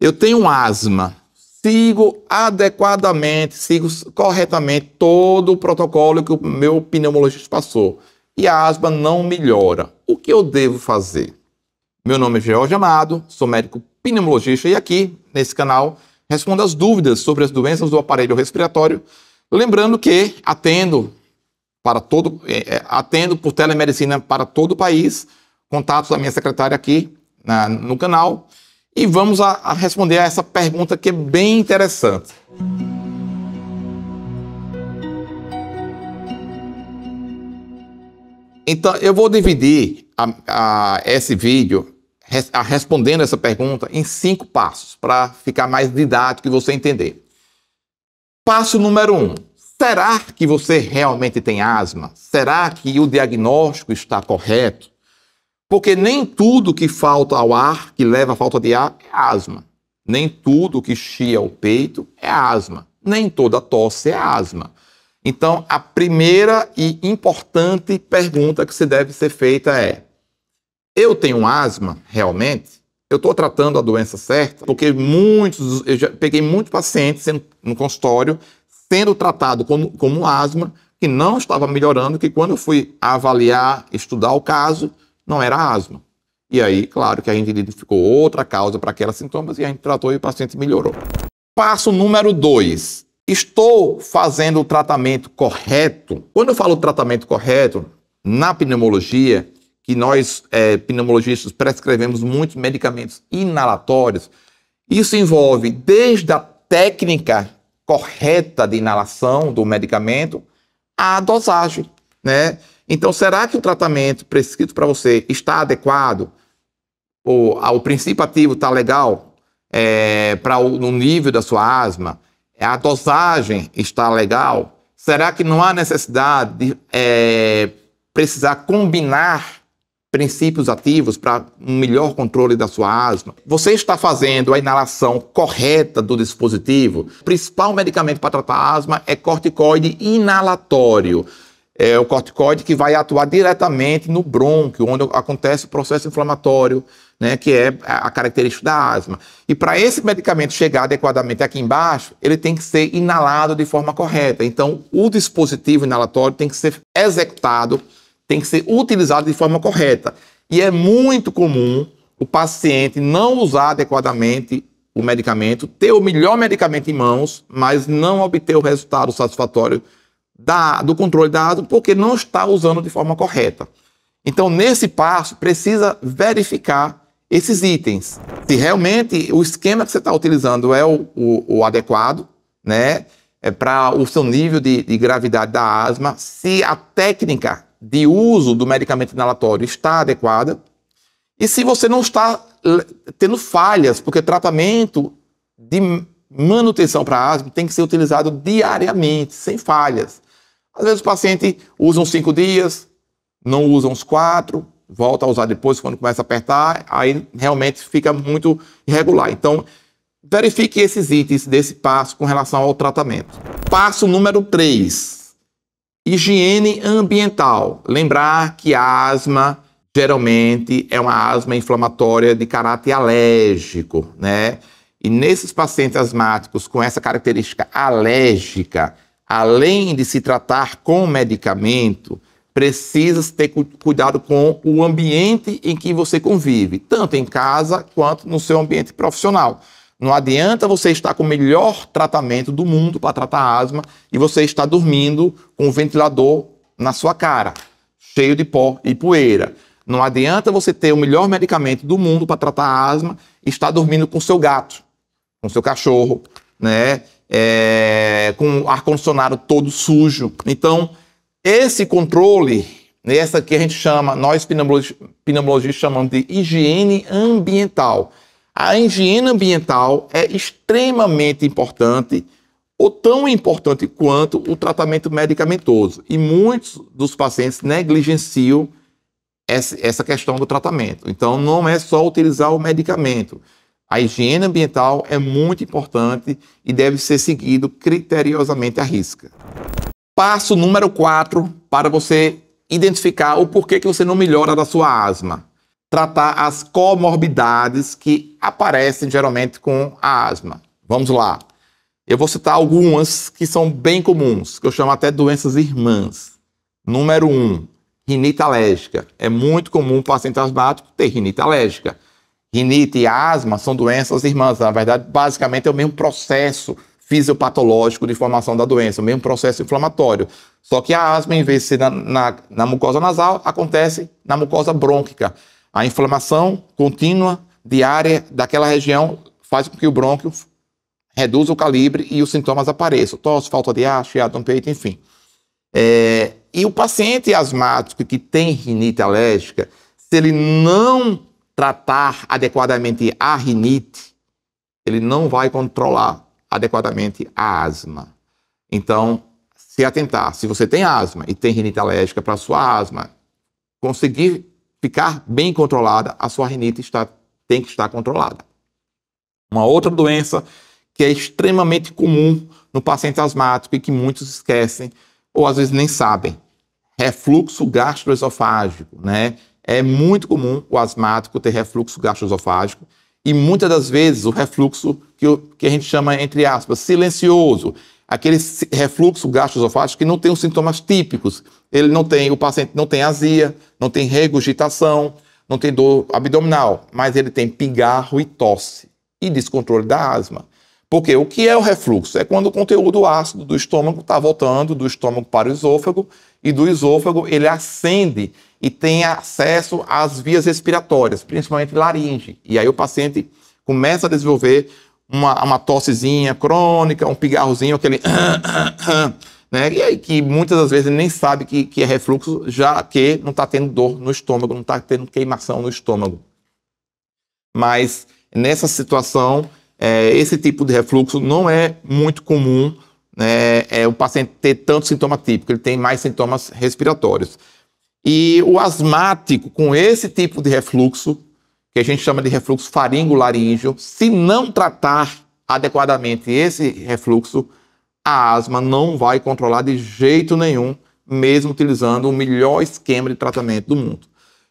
eu tenho asma, sigo adequadamente, sigo corretamente todo o protocolo que o meu pneumologista passou e a asma não melhora. O que eu devo fazer? Meu nome é Jorge Amado, sou médico pneumologista e aqui, nesse canal, respondo as dúvidas sobre as doenças do aparelho respiratório, lembrando que atendo por telemedicina para todo o país, contatos da minha secretária aqui no canal, e vamos a responder a essa pergunta que é bem interessante. Então, eu vou dividir esse vídeo respondendo essa pergunta em 5 passos, para ficar mais didático e você entender. Passo número 1. Será que você realmente tem asma? Será que o diagnóstico está correto? Porque nem tudo que falta ao ar, que leva à falta de ar, é asma. Nem tudo que chia o peito é asma. Nem toda tosse é asma. Então, a primeira e importante pergunta que se deve ser feita é: eu tenho asma, realmente? Eu estou tratando a doença certa? Porque eu já peguei muitos pacientes no consultório sendo tratado como asma, que não estava melhorando, que quando eu fui avaliar, estudar o caso, não era asma. E aí, claro que a gente identificou outra causa para aqueles sintomas e a gente tratou e o paciente melhorou. Passo número 2. Estou fazendo o tratamento correto? Quando eu falo tratamento correto, na pneumologia, que nós, pneumologistas, prescrevemos muitos medicamentos inalatórios. Isso envolve desde a técnica correta de inalação do medicamento à dosagem, né? Então, será que o tratamento prescrito para você está adequado? O princípio ativo está legal para o nível da sua asma? A dosagem está legal? Será que não há necessidade de precisar combinar princípios ativos para um melhor controle da sua asma? Você está fazendo a inalação correta do dispositivo? O principal medicamento para tratar asma é corticoide inalatório. É o corticoide que vai atuar diretamente no brônquio, onde acontece o processo inflamatório, né, que é a característica da asma. E para esse medicamento chegar adequadamente aqui embaixo, ele tem que ser inalado de forma correta. Então, o dispositivo inalatório tem que ser executado, tem que ser utilizado de forma correta. E é muito comum o paciente não usar adequadamente o medicamento, ter o melhor medicamento em mãos, mas não obter o resultado satisfatório do controle da asma, porque não está usando de forma correta. Então, nesse passo, precisa verificar esses itens. Se realmente o esquema que você está utilizando é o adequado, né, para o seu nível de gravidade da asma, se a técnica de uso do medicamento inalatório está adequada e se você não está tendo falhas, porque tratamento de manutenção para asma tem que ser utilizado diariamente, sem falhas. Às vezes o paciente usa uns 5 dias, não usa uns 4, volta a usar depois quando começa a apertar, aí realmente fica muito irregular. Então, verifique esses itens desse passo com relação ao tratamento. Passo número 3. Higiene ambiental. Lembrar que a asma geralmente é uma asma inflamatória de caráter alérgico, né? E nesses pacientes asmáticos com essa característica alérgica, além de se tratar com medicamento, precisa ter cuidado com o ambiente em que você convive, tanto em casa quanto no seu ambiente profissional. Não adianta você estar com o melhor tratamento do mundo para tratar asma e você estar dormindo com um ventilador na sua cara, cheio de pó e poeira. Não adianta você ter o melhor medicamento do mundo para tratar asma e estar dormindo com seu gato, com seu cachorro, né? Com o ar-condicionado todo sujo. Então, esse controle, essa que a gente chama, nós pneumologistas chamamos de higiene ambiental. A higiene ambiental é extremamente importante, ou tão importante quanto o tratamento medicamentoso. E muitos dos pacientes negligenciam essa questão do tratamento. Então, não é só utilizar o medicamento. A higiene ambiental é muito importante e deve ser seguido criteriosamente à risca. Passo número 4, para você identificar o porquê que você não melhora da sua asma. tratar as comorbidades que aparecem geralmente com a asma. Vamos lá. Eu vou citar algumas que são bem comuns, que eu chamo até doenças irmãs. Número 1, rinite alérgica. É muito comum o paciente asmático ter rinite alérgica. Rinite e asma são doenças irmãs. Na verdade, basicamente é o mesmo processo fisiopatológico de formação da doença, o mesmo processo inflamatório. Só que a asma, em vez de ser na mucosa nasal, acontece na mucosa brônquica. A inflamação contínua, diária, daquela região faz com que o brônquio reduz o calibre e os sintomas apareçam. Tosse, falta de ar, chiado no peito, enfim. E o paciente asmático que tem rinite alérgica, se ele não tratar adequadamente a rinite, ele não vai controlar adequadamente a asma. Então, se atentar, se você tem asma e tem rinite alérgica, para a sua asma conseguir ficar bem controlada, a sua rinite tem que estar controlada. Uma outra doença que é extremamente comum no paciente asmático e que muitos esquecem, ou às vezes nem sabem. Refluxo gastroesofágico, né? É muito comum o asmático ter refluxo gastroesofágico e muitas das vezes o refluxo que a gente chama, entre aspas, silencioso, aquele refluxo gastroesofágico que não tem os sintomas típicos. Ele não tem, o paciente não tem azia, não tem regurgitação, não tem dor abdominal, mas ele tem pigarro e tosse e descontrole da asma. Porque o que é o refluxo? É quando o conteúdo ácido do estômago está voltando do estômago para o esôfago e do esôfago ele ascende e tem acesso às vias respiratórias, principalmente laringe. E aí o paciente começa a desenvolver uma tossezinha crônica, um pigarrozinho, aquele... né? E aí que muitas das vezes ele nem sabe que é refluxo, já que não está tendo dor no estômago, não está tendo queimação no estômago. Mas nessa situação... esse tipo de refluxo não é muito comum, né? O paciente ter tanto sintoma típico, ele tem mais sintomas respiratórios. E o asmático com esse tipo de refluxo, que a gente chama de refluxo faringo-laríngeo, se não tratar adequadamente esse refluxo, a asma não vai controlar de jeito nenhum, mesmo utilizando o melhor esquema de tratamento do mundo.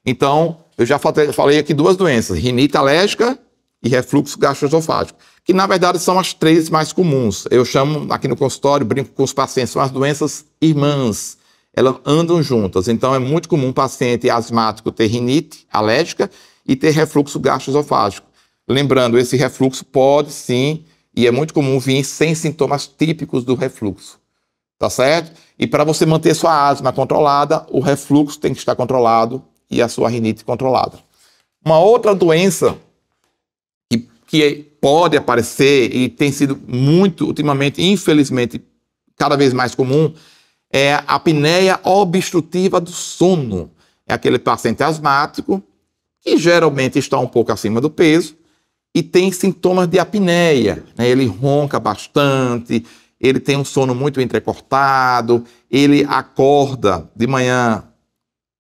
Então, eu já falei aqui duas doenças, rinite alérgica e refluxo gastroesofágico, que na verdade são as três mais comuns. Eu chamo aqui no consultório, brinco com os pacientes, são as doenças irmãs, elas andam juntas. Então é muito comum um paciente asmático ter rinite alérgica e ter refluxo gastroesofágico. Lembrando, esse refluxo pode sim, e é muito comum vir sem sintomas típicos do refluxo, tá certo? E para você manter sua asma controlada, o refluxo tem que estar controlado e a sua rinite controlada. Uma outra doença que pode aparecer e tem sido muito ultimamente, infelizmente, cada vez mais comum, é a apneia obstrutiva do sono. É aquele paciente asmático que geralmente está um pouco acima do peso e tem sintomas de apneia, né? Ele ronca bastante, ele tem um sono muito entrecortado, ele acorda de manhã,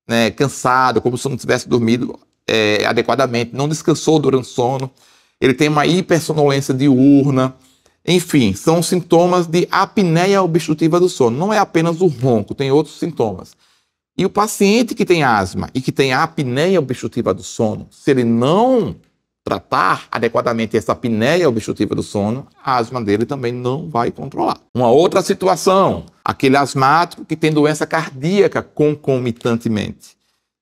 né, cansado, como se não tivesse dormido adequadamente, não descansou durante o sono. Ele tem uma hipersonolência diurna, enfim, são sintomas de apneia obstrutiva do sono. Não é apenas o ronco, tem outros sintomas. E o paciente que tem asma e que tem apneia obstrutiva do sono, se ele não tratar adequadamente essa apneia obstrutiva do sono, a asma dele também não vai controlar. Uma outra situação, aquele asmático que tem doença cardíaca concomitantemente.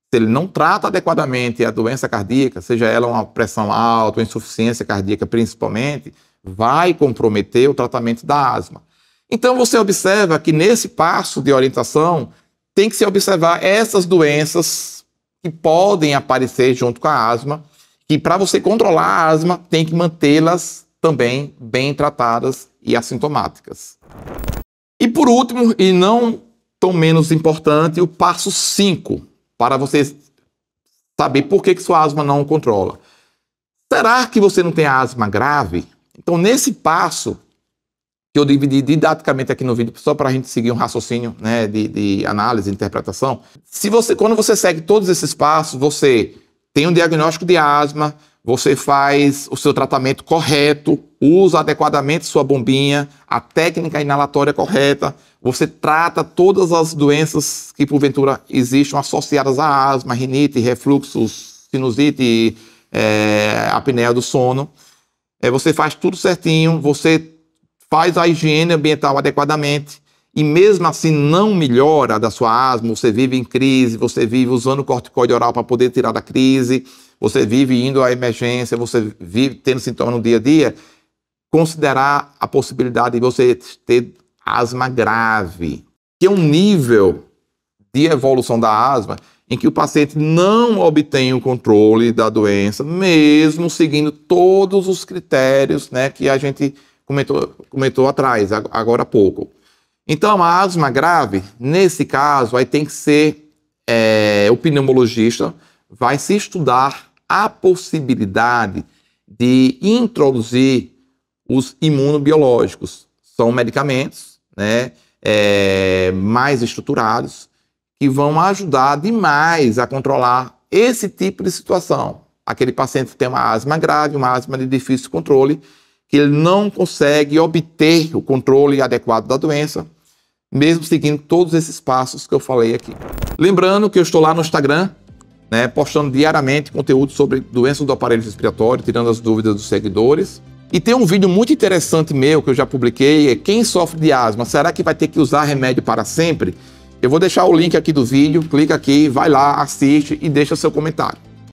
Se ele não trata adequadamente a doença cardíaca, seja ela uma pressão alta, uma insuficiência cardíaca principalmente, vai comprometer o tratamento da asma. Então você observa que nesse passo de orientação tem que se observar essas doenças que podem aparecer junto com a asma e para você controlar a asma tem que mantê-las também bem tratadas e assintomáticas. E por último, e não tão menos importante, o passo 5. Para você saber por que sua asma não controla. Será que você não tem asma grave? Então, nesse passo, que eu dividi didaticamente aqui no vídeo, só para a gente seguir um raciocínio, né, de análise, interpretação, quando você segue todos esses passos, você tem um diagnóstico de asma, você faz o seu tratamento correto, usa adequadamente sua bombinha, a técnica inalatória correta, você trata todas as doenças que porventura existam associadas à asma, rinite, refluxos sinusite, apneia do sono. Você faz tudo certinho, você faz a higiene ambiental adequadamente e mesmo assim não melhora da sua asma, você vive em crise, você vive usando corticoide oral para poder tirar da crise, você vive indo à emergência, você vive tendo sintomas no dia a dia, considerar a possibilidade de você ter asma grave, que é um nível de evolução da asma em que o paciente não obtém o controle da doença, mesmo seguindo todos os critérios, né, que a gente comentou atrás, agora há pouco. Então, a asma grave, nesse caso, aí tem que ser o pneumologista, vai se estudar a possibilidade de introduzir os imunobiológicos. São medicamentos, né, mais estruturados, que vão ajudar demais a controlar esse tipo de situação. Aquele paciente que tem uma asma grave, uma asma de difícil controle, que ele não consegue obter o controle adequado da doença, mesmo seguindo todos esses passos que eu falei aqui. Lembrando que eu estou lá no Instagram, né, postando diariamente conteúdo sobre doenças do aparelho respiratório, tirando as dúvidas dos seguidores. E tem um vídeo muito interessante meu que eu já publiquei, é quem sofre de asma, será que vai ter que usar remédio para sempre? Eu vou deixar o link aqui do vídeo, clica aqui, vai lá, assiste e deixa seu comentário.